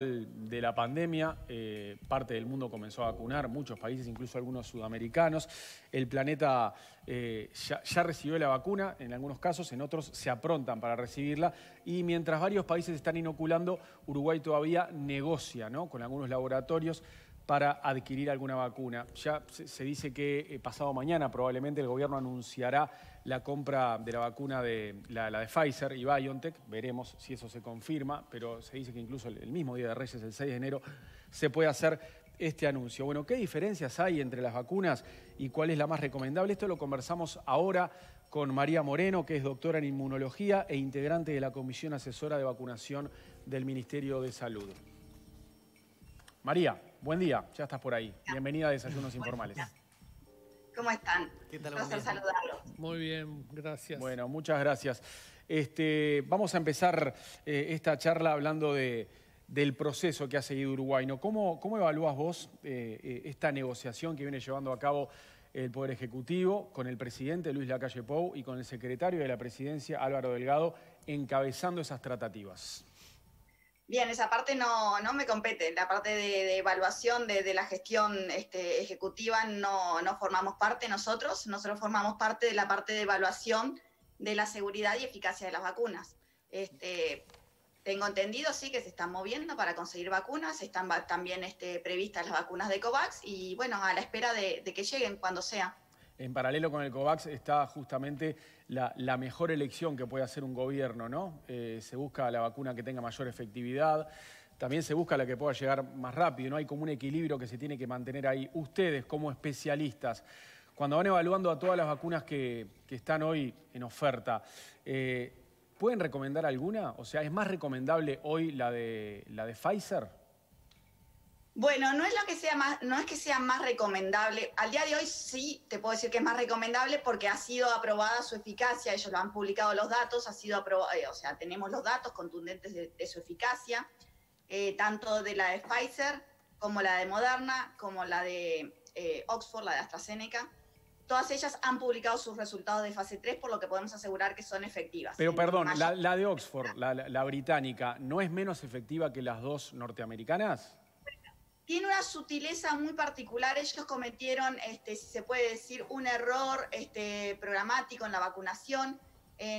De la pandemia, parte del mundo comenzó a vacunar, muchos países, incluso algunos sudamericanos. El planeta ya recibió la vacuna, en algunos casos, en otros se aprontan para recibirla. Y mientras varios países están inoculando, Uruguay todavía negocia, ¿no?, con algunos laboratorios para adquirir alguna vacuna. Ya se dice que pasado mañana probablemente el gobierno anunciará la compra de la vacuna de la de Pfizer y BioNTech, veremos si eso se confirma, pero se dice que incluso el mismo día de Reyes, el 6 de enero, se puede hacer este anuncio. Bueno, ¿qué diferencias hay entre las vacunas y cuál es la más recomendable? Esto lo conversamos ahora con María Moreno, que es doctora en inmunología e integrante de la Comisión Asesora de Vacunación del Ministerio de Salud. María, buen día, ya estás por ahí. Bienvenida a Desayunos Informales. ¿Cómo están? ¿Qué tal? Placer saludarlos. Muy bien, gracias. Bueno, muchas gracias. Vamos a empezar esta charla hablando del proceso que ha seguido Uruguay, ¿no? ¿Cómo evalúas vos esta negociación que viene llevando a cabo el Poder Ejecutivo con el presidente Luis Lacalle Pou y con el secretario de la Presidencia, Álvaro Delgado, encabezando esas tratativas? Bien, esa parte no me compete, la parte de evaluación de la gestión ejecutiva no formamos parte nosotros formamos parte de la parte de evaluación de la seguridad y eficacia de las vacunas. Tengo entendido, sí, que se están moviendo para conseguir vacunas, están también previstas las vacunas de COVAX y bueno, a la espera de que lleguen cuando sea. En paralelo con el COVAX está justamente la mejor elección que puede hacer un gobierno, ¿no? Se busca la vacuna que tenga mayor efectividad, también se busca la que pueda llegar más rápido, ¿no? Hay como un equilibrio que se tiene que mantener ahí. Ustedes, como especialistas, cuando van evaluando a todas las vacunas que están hoy en oferta, ¿pueden recomendar alguna? O sea, ¿es más recomendable hoy la de Pfizer? Bueno, no es que sea más recomendable. Al día de hoy sí te puedo decir que es más recomendable porque ha sido aprobada su eficacia, ellos lo han publicado los datos, ha sido aprobado, o sea, tenemos los datos contundentes de su eficacia, tanto de la de Pfizer como la de Moderna, como la de Oxford, la de AstraZeneca. Todas ellas han publicado sus resultados de fase 3, por lo que podemos asegurar que son efectivas. Pero perdón, la de Oxford, la británica, ¿no es menos efectiva que las dos norteamericanas? Tiene una sutileza muy particular. Ellos cometieron, si se puede decir, un error programático en la vacunación.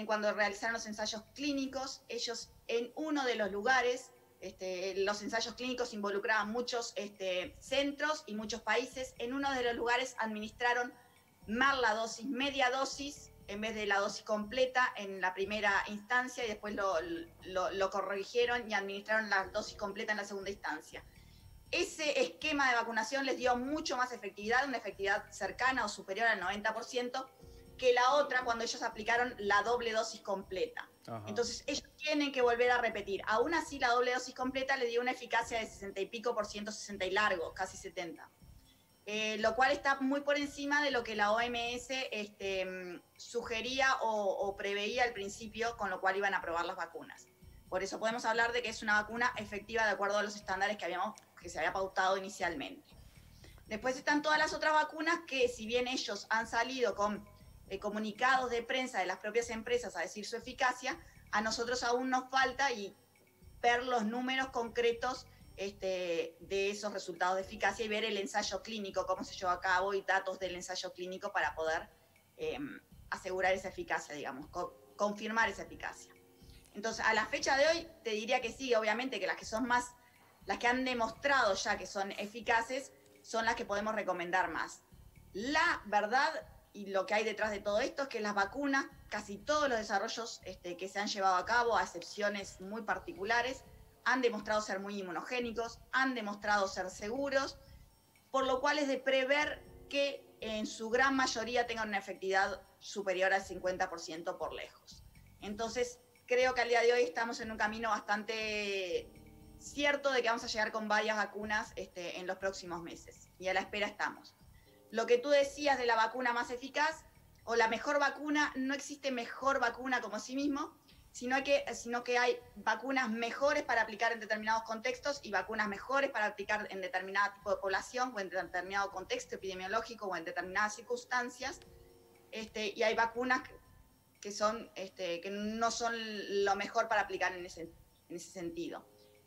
Cuando realizaron los ensayos clínicos, ellos en uno de los lugares, los ensayos clínicos involucraban muchos centros y muchos países, en uno de los lugares administraron mal la dosis, media dosis, en vez de la dosis completa en la primera instancia, y después lo corrigieron y administraron la dosis completa en la segunda instancia. Ese esquema de vacunación les dio mucho más efectividad, una efectividad cercana o superior al 90%, que la otra cuando ellos aplicaron la doble dosis completa. Ajá. Entonces ellos tienen que volver a repetir. Aún así la doble dosis completa les dio una eficacia de 60 y pico %, 60 y largo, casi 70. Lo cual está muy por encima de lo que la OMS sugería o preveía al principio, con lo cual iban a probar las vacunas. Por eso podemos hablar de que es una vacuna efectiva de acuerdo a los estándares que se había pautado inicialmente. Después están todas las otras vacunas que, si bien ellos han salido con comunicados de prensa de las propias empresas a decir su eficacia, a nosotros aún nos falta y ver los números concretos de esos resultados de eficacia y ver el ensayo clínico, cómo se llevó a cabo y datos del ensayo clínico para poder asegurar esa eficacia, digamos, confirmar esa eficacia. Entonces, a la fecha de hoy, te diría que sí, obviamente que las que son más, las que han demostrado ya que son eficaces, son las que podemos recomendar más. La verdad, y lo que hay detrás de todo esto, es que las vacunas, casi todos los desarrollos que se han llevado a cabo, a excepciones muy particulares, han demostrado ser muy inmunogénicos, han demostrado ser seguros, por lo cual es de prever que en su gran mayoría tengan una efectividad superior al 50% por lejos. Entonces, creo que al día de hoy estamos en un camino bastante cierto de que vamos a llegar con varias vacunas en los próximos meses, y a la espera estamos. Lo que tú decías de la vacuna más eficaz, o la mejor vacuna, no existe mejor vacuna como sí mismo, sino que hay vacunas mejores para aplicar en determinados contextos y vacunas mejores para aplicar en determinado tipo de población, o en determinado contexto epidemiológico, o en determinadas circunstancias, y hay vacunas que no son lo mejor para aplicar en ese sentido.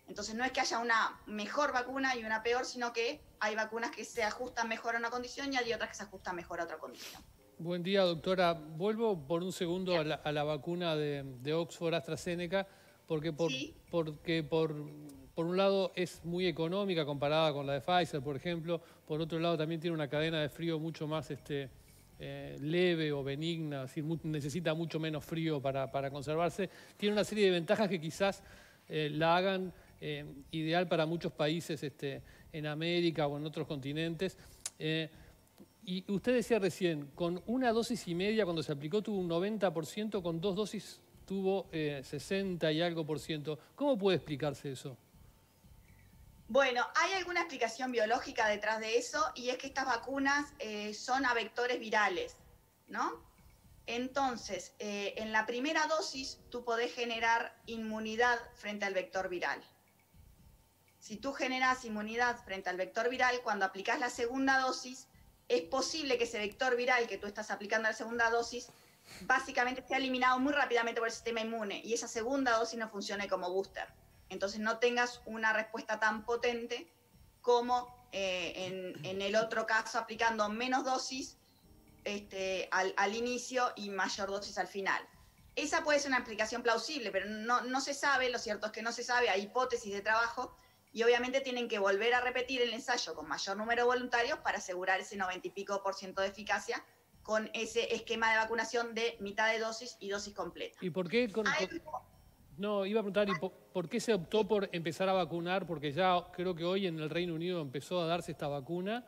Entonces no es que haya una mejor vacuna y una peor, sino que hay vacunas que se ajustan mejor a una condición y hay otras que se ajustan mejor a otra condición. Buen día, doctora. Vuelvo por un segundo a la vacuna de Oxford AstraZeneca, porque por un lado es muy económica comparada con la de Pfizer, por ejemplo. Por otro lado también tiene una cadena de frío mucho más leve o benigna, es decir, necesita mucho menos frío para conservarse. Tiene una serie de ventajas que quizás la hagan ideal para muchos países en América o en otros continentes. Y usted decía recién, con una dosis y media cuando se aplicó tuvo un 90%, con dos dosis tuvo 60 y algo por ciento. ¿Cómo puede explicarse eso? Bueno, hay alguna explicación biológica detrás de eso, y es que estas vacunas son a vectores virales, ¿no? Entonces, en la primera dosis tú podés generar inmunidad frente al vector viral. Si tú generas inmunidad frente al vector viral, cuando aplicás la segunda dosis, es posible que ese vector viral que tú estás aplicando a la segunda dosis básicamente sea eliminado muy rápidamente por el sistema inmune, y esa segunda dosis no funcione como booster. Entonces no tengas una respuesta tan potente como en el otro caso, aplicando menos dosis al inicio y mayor dosis al final. Esa puede ser una explicación plausible, pero no se sabe, lo cierto es que no se sabe, hay hipótesis de trabajo, y obviamente tienen que volver a repetir el ensayo con mayor número de voluntarios para asegurar ese 90 y pico % de eficacia con ese esquema de vacunación de mitad de dosis y dosis completa. ¿Y por qué? No, iba a preguntar, ¿y por qué se optó por empezar a vacunar? Porque ya creo que hoy en el Reino Unido empezó a darse esta vacuna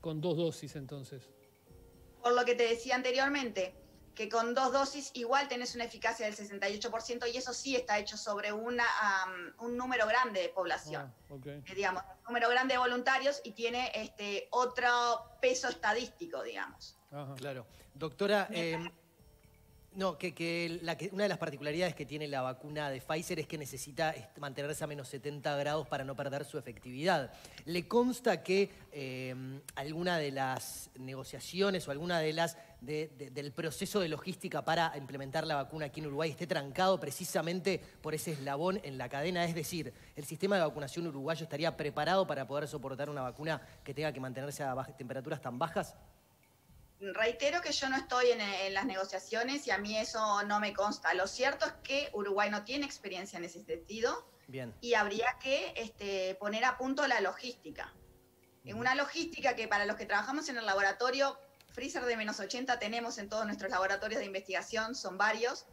con dos dosis, entonces. Por lo que te decía anteriormente, que con dos dosis igual tenés una eficacia del 68%, y eso sí está hecho sobre un número grande de población. Ah, okay. Digamos, un número grande de voluntarios, y tiene otro peso estadístico, digamos. Ajá. Claro. Doctora, una de las particularidades que tiene la vacuna de Pfizer es que necesita mantenerse a menos 70 grados para no perder su efectividad. ¿Le consta que alguna de las negociaciones o alguna de las del proceso de logística para implementar la vacuna aquí en Uruguay esté trancado precisamente por ese eslabón en la cadena? Es decir, ¿el sistema de vacunación uruguayo estaría preparado para poder soportar una vacuna que tenga que mantenerse a temperaturas tan bajas? Reitero que yo no estoy en las negociaciones, y a mí eso no me consta. Lo cierto es que Uruguay no tiene experiencia en ese sentido. Bien. Y habría que poner a punto la logística. En una logística que para los que trabajamos en el laboratorio, freezer de menos 80 tenemos en todos nuestros laboratorios de investigación, son varios,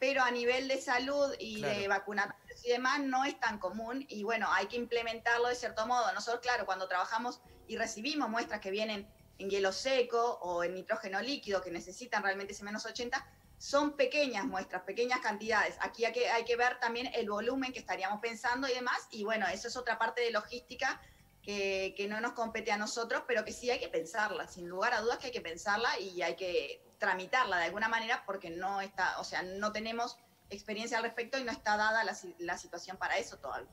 pero a nivel de salud y claro, de vacunatorios y demás no es tan común, y bueno, hay que implementarlo de cierto modo. Nosotros, claro, cuando trabajamos y recibimos muestras que vienen en hielo seco o en nitrógeno líquido, que necesitan realmente ese menos 80, son pequeñas muestras, pequeñas cantidades. Aquí hay que ver también el volumen que estaríamos pensando y demás, y bueno, eso es otra parte de logística que no nos compete a nosotros, pero que sí hay que pensarla, sin lugar a dudas que hay que pensarla y hay que tramitarla de alguna manera, porque no está, o sea, no tenemos experiencia al respecto y no está dada la situación para eso todavía.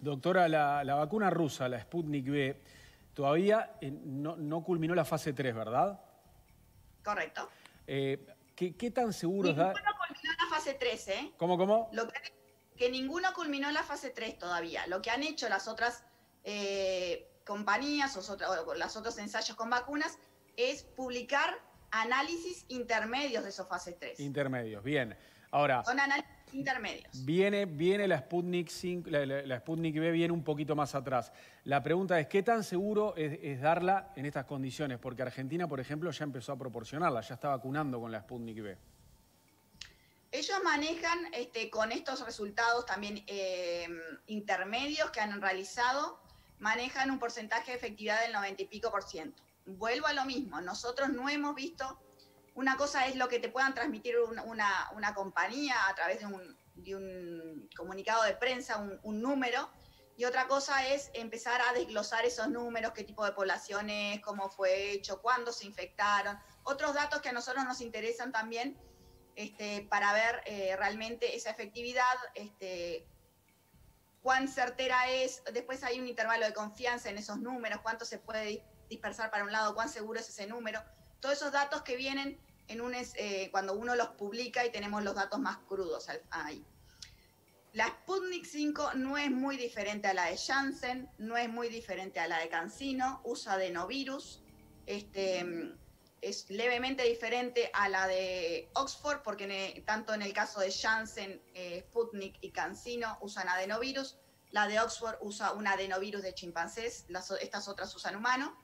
Doctora, la vacuna rusa, la Sputnik V, todavía no culminó la fase 3, ¿verdad? Correcto. ¿Qué tan seguro es? Ninguno culminó la fase 3, ¿eh? ¿Cómo? Que ninguno culminó la fase 3 todavía. Lo que han hecho las otras compañías o los otros ensayos con vacunas es publicar análisis intermedios de esos fases 3. Intermedios, bien. Ahora, son análisis intermedios. Viene la Sputnik 5, la Sputnik V viene un poquito más atrás. La pregunta es, ¿qué tan seguro es darla en estas condiciones? Porque Argentina, por ejemplo, ya empezó a proporcionarla, ya está vacunando con la Sputnik V. Ellos manejan con estos resultados también intermedios que han realizado, manejan un porcentaje de efectividad del 90 y pico %. Vuelvo a lo mismo, nosotros no hemos visto. Una cosa es lo que te puedan transmitir una compañía a través de un comunicado de prensa, un número, y otra cosa es empezar a desglosar esos números, qué tipo de poblaciones, cómo fue hecho, cuándo se infectaron, otros datos que a nosotros nos interesan también para ver realmente esa efectividad, cuán certera es. Después hay un intervalo de confianza en esos números, cuánto se puede dispersar para un lado, cuán seguro es ese número. Todos esos datos que vienen cuando uno los publica y tenemos los datos más crudos ahí. La Sputnik V no es muy diferente a la de Janssen, no es muy diferente a la de CanSino, usa adenovirus, es levemente diferente a la de Oxford, porque tanto en el caso de Janssen, Sputnik y CanSino usan adenovirus, la de Oxford usa un adenovirus de chimpancés, estas otras usan humano,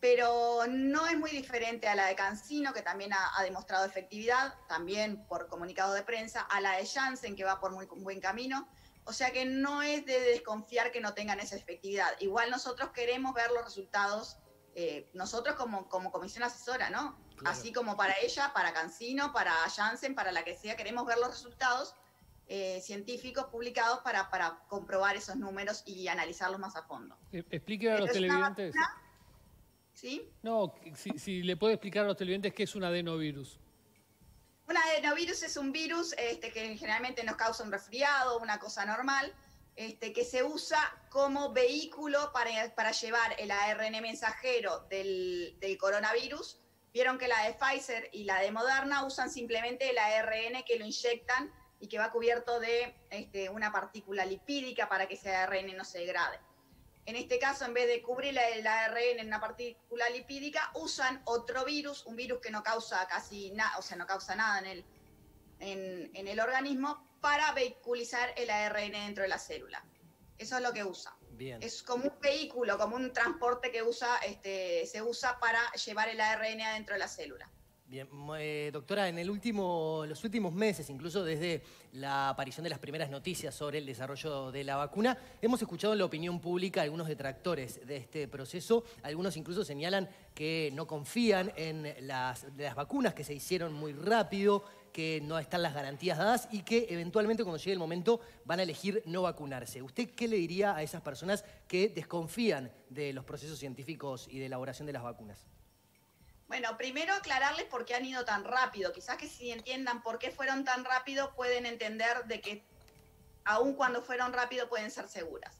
pero no es muy diferente a la de CanSino, que también ha demostrado efectividad, también por comunicado de prensa, a la de Janssen, que va por muy buen camino, o sea que no es de desconfiar que no tengan esa efectividad. Igual nosotros queremos ver los resultados, nosotros como comisión asesora, ¿no? Claro. Así como para ella, para CanSino, para Janssen, para la que sea, queremos ver los resultados científicos publicados para comprobar esos números y analizarlos más a fondo. Explique a los televidentes... ¿Sí? No, si le puede explicar a los televidentes qué es un adenovirus. Un adenovirus es un virus que generalmente nos causa un resfriado, una cosa normal, que se usa como vehículo para llevar el ARN mensajero del coronavirus. Vieron que la de Pfizer y la de Moderna usan simplemente el ARN que lo inyectan y que va cubierto de una partícula lipídica para que ese ARN no se degrade. En este caso, en vez de cubrir el ARN en una partícula lipídica, usan otro virus, un virus que no causa casi nada, o sea, no causa nada en el organismo, para vehiculizar el ARN dentro de la célula. Eso es lo que usa. Bien. Es como un vehículo, como un transporte que usa, se usa para llevar el ARN adentro de la célula. Bien, doctora, en los últimos meses, incluso desde la aparición de las primeras noticias sobre el desarrollo de la vacuna, hemos escuchado en la opinión pública algunos detractores de este proceso. Algunos incluso señalan que no confían en las vacunas, que se hicieron muy rápido, que no están las garantías dadas y que eventualmente cuando llegue el momento van a elegir no vacunarse. ¿Usted qué le diría a esas personas que desconfían de los procesos científicos y de elaboración de las vacunas? Bueno, primero aclararles por qué han ido tan rápido. Quizás que si entiendan por qué fueron tan rápido pueden entender de que aun cuando fueron rápido pueden ser seguras.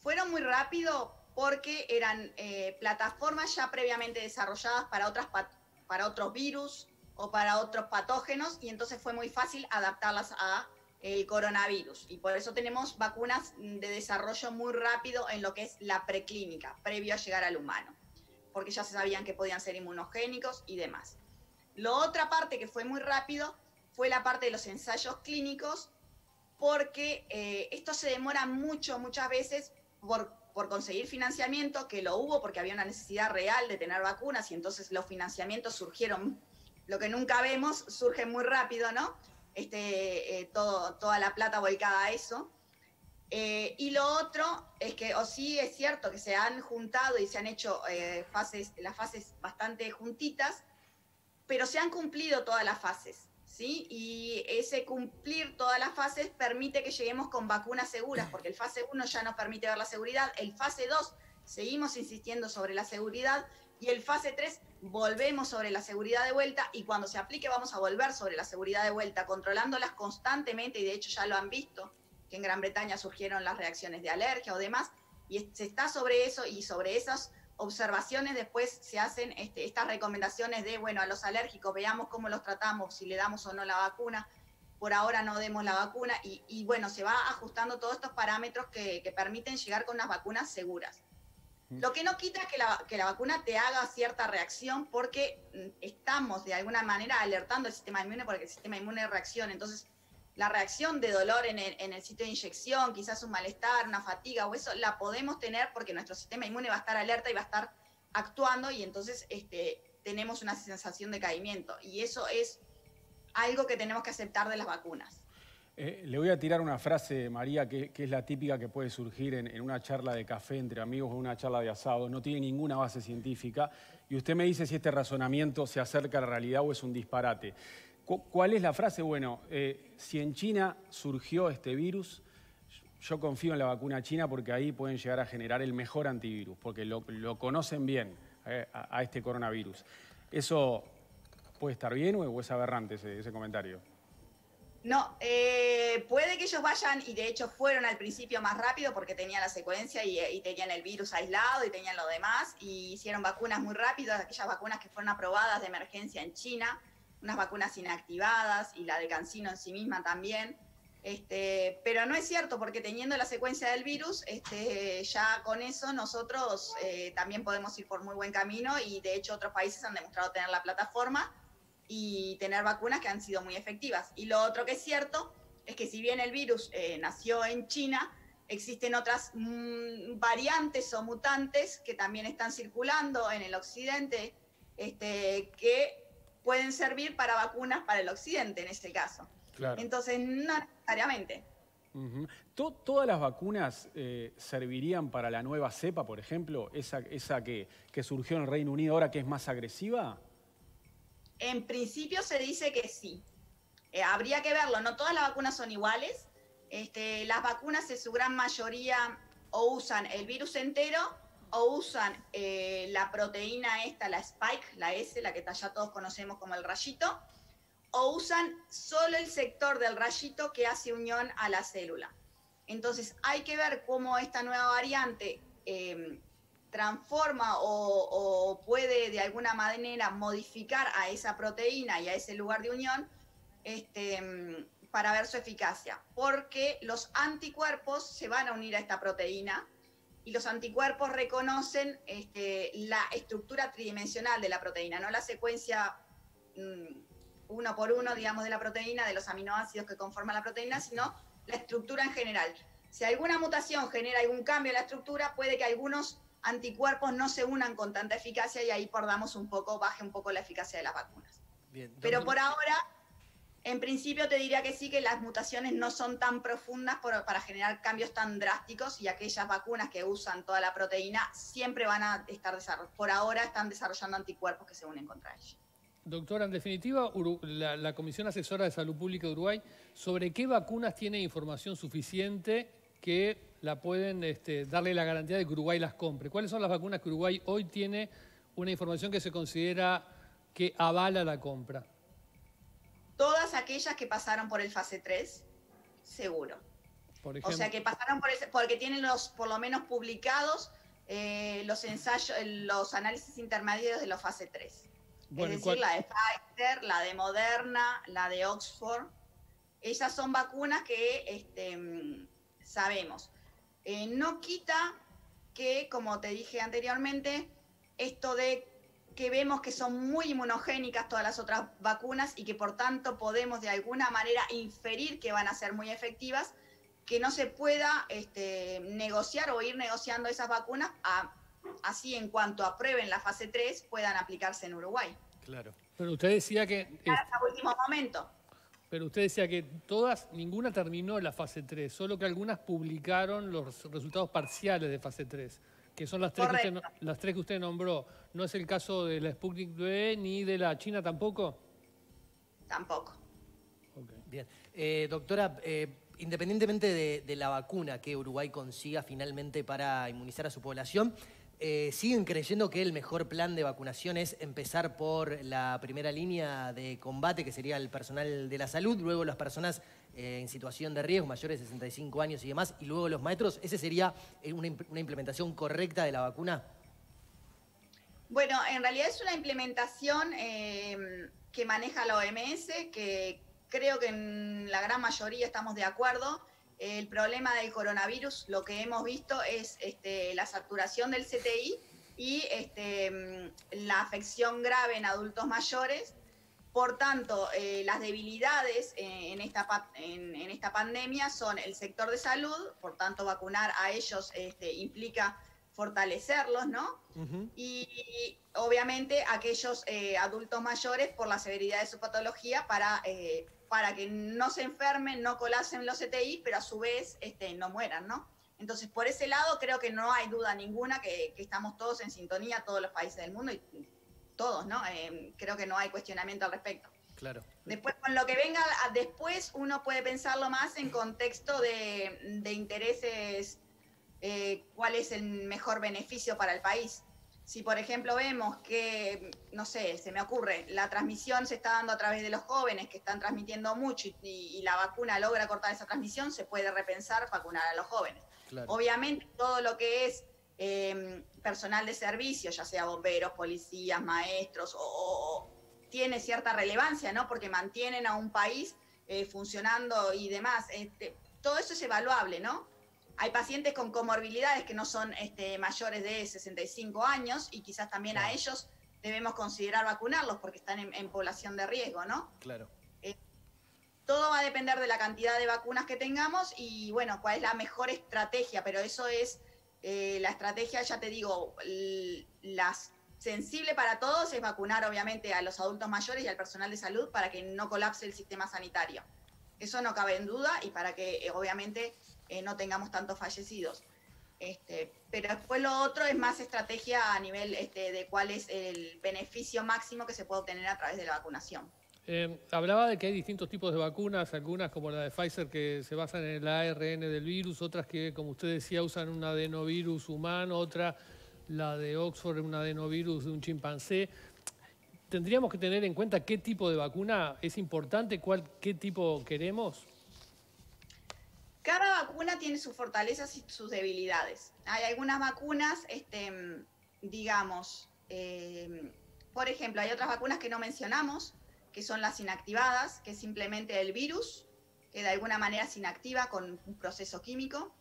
Fueron muy rápido porque eran plataformas ya previamente desarrolladas para otros virus o para otros patógenos, y entonces fue muy fácil adaptarlas al coronavirus. Y por eso tenemos vacunas de desarrollo muy rápido en lo que es la preclínica, previo a llegar al humano, porque ya se sabían que podían ser inmunogénicos y demás. La otra parte que fue muy rápido fue la parte de los ensayos clínicos, porque esto se demora muchas veces por conseguir financiamiento, que lo hubo porque había una necesidad real de tener vacunas, y entonces los financiamientos surgieron, lo que nunca vemos, surge muy rápido, ¿no? Toda la plata volcada a eso. Y lo otro es que, o sí es cierto que se han juntado y se han hecho las fases bastante juntitas, pero se han cumplido todas las fases, ¿sí? Y ese cumplir todas las fases permite que lleguemos con vacunas seguras, porque el fase 1 ya nos permite ver la seguridad, el fase 2 seguimos insistiendo sobre la seguridad, y el fase 3 volvemos sobre la seguridad de vuelta, y cuando se aplique vamos a volver sobre la seguridad de vuelta, controlándolas constantemente, y de hecho ya lo han visto, que en Gran Bretaña surgieron las reacciones de alergia o demás, y se está sobre eso, y sobre esas observaciones después se hacen estas recomendaciones de, bueno, a los alérgicos veamos cómo los tratamos, si le damos o no la vacuna, por ahora no demos la vacuna, y bueno, se va ajustando todos estos parámetros que permiten llegar con unas vacunas seguras. Lo que no quita que la vacuna te haga cierta reacción, porque estamos de alguna manera alertando al sistema inmune porque el sistema inmune reacciona, entonces la reacción de dolor en el sitio de inyección, quizás un malestar, una fatiga o eso, la podemos tener porque nuestro sistema inmune va a estar alerta y va a estar actuando, y entonces tenemos una sensación de decaimiento. Y eso es algo que tenemos que aceptar de las vacunas. Le voy a tirar una frase, María, que es la típica que puede surgir en una charla de café entre amigos o una charla de asado. No tiene ninguna base científica. Y usted me dice si este razonamiento se acerca a la realidad o es un disparate. ¿Cuál es la frase? Bueno, si en China surgió este virus, yo confío en la vacuna china porque ahí pueden llegar a generar el mejor antivirus, porque lo conocen bien a este coronavirus. ¿Eso puede estar bien o es aberrante ese comentario? No, puede que ellos vayan, y de hecho fueron al principio más rápido porque tenían la secuencia y tenían el virus aislado y tenían lo demás, y hicieron vacunas muy rápidas, aquellas vacunas que fueron aprobadas de emergencia en China, unas vacunas inactivadas, y la de CanSino en sí misma también, Pero no es cierto, porque teniendo la secuencia del virus, ya con eso nosotros también podemos ir por muy buen camino, y de hecho otros países han demostrado tener la plataforma y tener vacunas que han sido muy efectivas. Y lo otro que es cierto es que si bien el virus nació en China, existen otras variantes o mutantes que también están circulando en el occidente, que pueden servir para vacunas para el occidente en este caso. Claro. Entonces, no necesariamente. Uh-huh. ¿Todas las vacunas servirían para la nueva cepa, por ejemplo? ¿Esa que surgió en el Reino Unido ahora, que es más agresiva? En principio se dice que sí. Habría que verlo. No todas las vacunas son iguales. Las vacunas en su gran mayoría o usan el virus entero o usan la proteína esta, la spike, la S, la que ya todos conocemos como el rayito, o usan solo el sector del rayito que hace unión a la célula. Entonces hay que ver cómo esta nueva variante transforma o puede de alguna manera modificar a esa proteína y a ese lugar de unión para ver su eficacia, porque los anticuerpos se van a unir a esta proteína y los anticuerpos reconocen la estructura tridimensional de la proteína, no la secuencia uno por uno, digamos, de la proteína, de los aminoácidos que conforman la proteína, sino la estructura en general. Si alguna mutación genera algún cambio en la estructura, puede que algunos anticuerpos no se unan con tanta eficacia y ahí perdamos un poco, baje un poco la eficacia de las vacunas. Bien, pero por ahora, en principio te diría que sí, que las mutaciones no son tan profundas para generar cambios tan drásticos, y aquellas vacunas que usan toda la proteína siempre van a estar desarrollando, por ahora están desarrollando anticuerpos que se unen contra ella. Doctora, en definitiva, la Comisión Asesora de Salud Pública de Uruguay, ¿sobre qué vacunas tiene información suficiente que la pueden darle la garantía de que Uruguay las compre? ¿Cuáles son las vacunas que Uruguay hoy tiene una información que se considera que avala la compra? Todas aquellas que pasaron por el fase 3, seguro. Por ejemplo, o sea, que pasaron porque tienen por lo menos publicados los análisis intermedios de los fase 3. Bueno, es decir, la de Pfizer, la de Moderna, la de Oxford. Esas son vacunas que sabemos. No quita que, como te dije anteriormente, esto de que vemos que son muy inmunogénicas todas las otras vacunas y que por tanto podemos de alguna manera inferir que van a ser muy efectivas, que no se pueda negociar o ir negociando esas vacunas así en cuanto aprueben la fase 3 puedan aplicarse en Uruguay. Claro. Pero usted decía que hasta el último momento. Pero usted decía que ninguna terminó la fase 3, solo que algunas publicaron los resultados parciales de fase 3, que son las tres que usted nombró. ¿No es el caso de la Sputnik V ni de la China tampoco? Tampoco. Okay. Bien. Doctora, independientemente de la vacuna que Uruguay consiga finalmente para inmunizar a su población, ¿siguen creyendo que el mejor plan de vacunación es empezar por la primera línea de combate, que sería el personal de la salud, luego las personas en situación de riesgo, mayores de 65 años y demás, y luego los maestros? ¿Ese sería una implementación correcta de la vacuna? Bueno, en realidad es una implementación que maneja la OMS, que creo que en la gran mayoría estamos de acuerdo. El problema del coronavirus, lo que hemos visto es la saturación del CTI y la afección grave en adultos mayores. Por tanto, las debilidades en esta pandemia son el sector de salud, por tanto vacunar a ellos implica fortalecerlos, ¿no? Uh-huh. Y obviamente aquellos adultos mayores por la severidad de su patología para que no se enfermen, no colapsen los CTI, pero a su vez no mueran, ¿no? Entonces, por ese lado, creo que no hay duda ninguna que estamos todos en sintonía, todos los países del mundo, y todos, ¿no? Creo que no hay cuestionamiento al respecto. Claro. Después, con lo que venga después, uno puede pensarlo más en contexto de intereses, cuál es el mejor beneficio para el país. Si, por ejemplo, vemos que, no sé, se me ocurre, la transmisión se está dando a través de los jóvenes que están transmitiendo mucho y la vacuna logra cortar esa transmisión, se puede repensar vacunar a los jóvenes. Claro. Obviamente, todo lo que es personal de servicio, ya sea bomberos, policías, maestros, tiene cierta relevancia, ¿no? Porque mantienen a un país funcionando y demás. Todo eso es evaluable, ¿no? Hay pacientes con comorbilidades que no son mayores de 65 años y quizás también a ellos debemos considerar vacunarlos porque están en población de riesgo, ¿no? Claro. Todo va a depender de la cantidad de vacunas que tengamos y, bueno, cuál es la mejor estrategia, pero eso es la estrategia, ya te digo, la sensible para todos es vacunar, obviamente, a los adultos mayores y al personal de salud para que no colapse el sistema sanitario. Eso no cabe en duda y para que, obviamente, no tengamos tantos fallecidos. Pero después lo otro es más estrategia a nivel de cuál es el beneficio máximo que se puede obtener a través de la vacunación. Hablaba de que hay distintos tipos de vacunas, algunas como la de Pfizer que se basan en el ARN del virus, otras que, como usted decía, usan un adenovirus humano, otra, la de Oxford, un adenovirus de un chimpancé. ¿Tendríamos que tener en cuenta qué tipo de vacuna es importante, qué tipo queremos? Cada vacuna tiene sus fortalezas y sus debilidades. Hay algunas vacunas, por ejemplo, hay otras vacunas que no mencionamos, que son las inactivadas, que es simplemente el virus, que de alguna manera se inactiva con un proceso químico,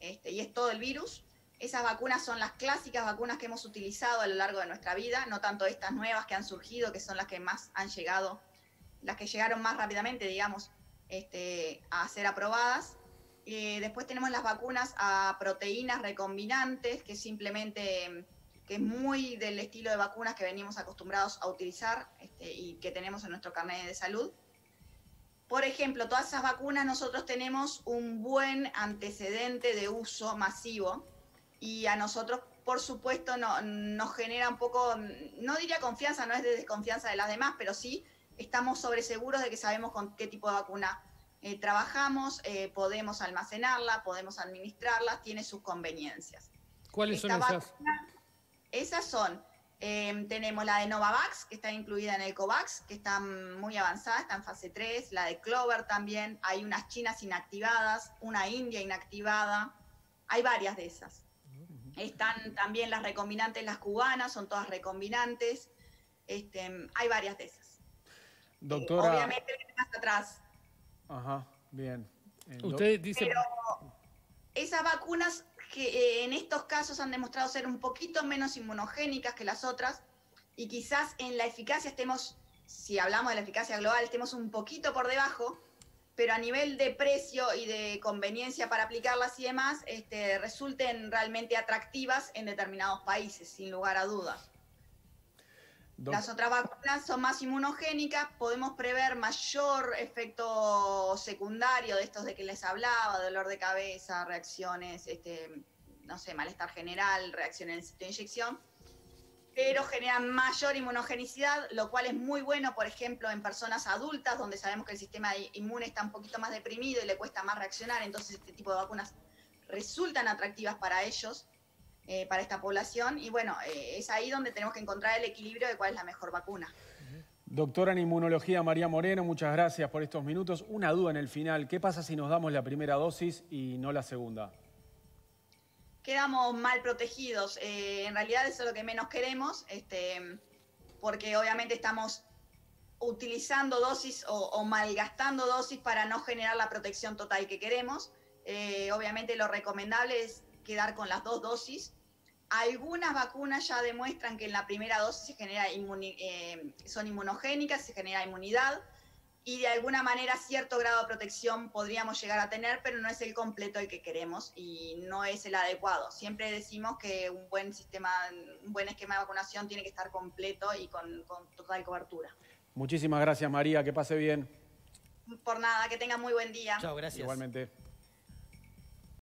y es todo el virus. Esas vacunas son las clásicas vacunas que hemos utilizado a lo largo de nuestra vida, no tanto estas nuevas que han surgido, que son las que más han llegado, las que llegaron más rápidamente, digamos, a ser aprobadas. Después tenemos las vacunas a proteínas recombinantes, que simplemente... que es muy del estilo de vacunas que venimos acostumbrados a utilizar y que tenemos en nuestro carnet de salud. Por ejemplo, todas esas vacunas nosotros tenemos un buen antecedente de uso masivo y a nosotros, por supuesto, nos genera un poco, no diría confianza, no es de desconfianza de las demás, pero sí estamos sobreseguros de que sabemos con qué tipo de vacuna trabajamos, podemos almacenarla, podemos administrarla, tiene sus conveniencias. ¿Cuáles son esas? Esas son, tenemos la de Novavax, que está incluida en el COVAX, que está muy avanzada, está en fase 3, la de Clover también, hay unas chinas inactivadas, una india inactivada, hay varias de esas. Están también las recombinantes, las cubanas, son todas recombinantes, hay varias de esas. Doctora... obviamente, más atrás. Ajá, bien. Usted dice... pero esas vacunas... que en estos casos han demostrado ser un poquito menos inmunogénicas que las otras y quizás en la eficacia estemos, si hablamos de la eficacia global, estemos un poquito por debajo, pero a nivel de precio y de conveniencia para aplicarlas y demás, resulten realmente atractivas en determinados países, sin lugar a dudas. Las otras vacunas son más inmunogénicas, podemos prever mayor efecto secundario de estos de que les hablaba, dolor de cabeza, reacciones, no sé, malestar general, reacciones en el sitio de inyección, pero generan mayor inmunogenicidad, lo cual es muy bueno, por ejemplo, en personas adultas, donde sabemos que el sistema inmune está un poquito más deprimido y le cuesta más reaccionar, entonces este tipo de vacunas resultan atractivas para ellos. Para esta población, y bueno, es ahí donde tenemos que encontrar el equilibrio de cuál es la mejor vacuna. Doctora en inmunología María Moreno, muchas gracias por estos minutos. Una duda en el final, ¿qué pasa si nos damos la primera dosis y no la segunda? Quedamos mal protegidos, en realidad eso es lo que menos queremos, porque obviamente estamos utilizando dosis o malgastando dosis para no generar la protección total que queremos. Obviamente lo recomendable es quedar con las dos dosis. Algunas vacunas ya demuestran que en la primera dosis se genera son inmunogénicas, se genera inmunidad y de alguna manera cierto grado de protección podríamos llegar a tener, pero no es el completo el que queremos y no es el adecuado. Siempre decimos que un buen esquema de vacunación tiene que estar completo y con total cobertura. Muchísimas gracias, María, que pase bien. Por nada, que tenga muy buen día. Chao, gracias. Igualmente.